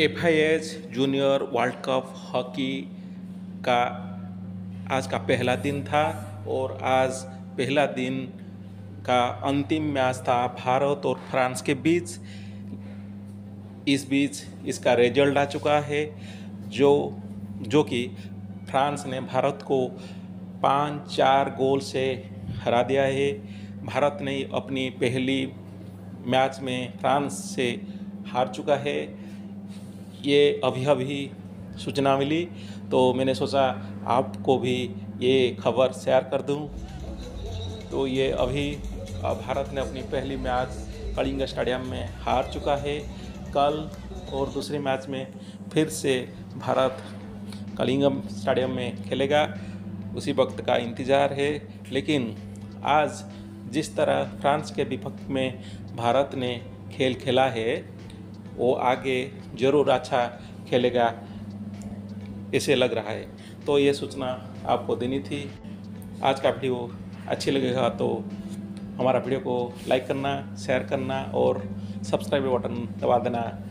FIH junior world cup hockey का आज का पहला दिन था और आज पहला दिन का अंतिम मैच था भारत और फ्रांस के बीच। इस बीच इसका रिजल्ट आ चुका है जो कि फ्रांस ने भारत को 5-4 गोल से हरा दिया है। भारत ने अपनी पहली मैच में फ्रांस से हार चुका है, ये अभी सूचना मिली तो मैंने सोचा आपको भी ये खबर शेयर कर दूं। तो ये अभी भारत ने अपनी पहली मैच कलिंगा स्टेडियम में हार चुका है। कल और दूसरे मैच में फिर से भारत कलिंगा स्टेडियम में खेलेगा, उसी वक्त का इंतज़ार है। लेकिन आज जिस तरह फ्रांस के विपक्ष में भारत ने खेल खेला है वो आगे ज़रूर अच्छा खेलेगा ऐसे लग रहा है। तो ये सूचना आपको देनी थी। आज का वीडियो अच्छी लगेगा तो हमारा वीडियो को लाइक करना, शेयर करना और सब्सक्राइब बटन दबा देना।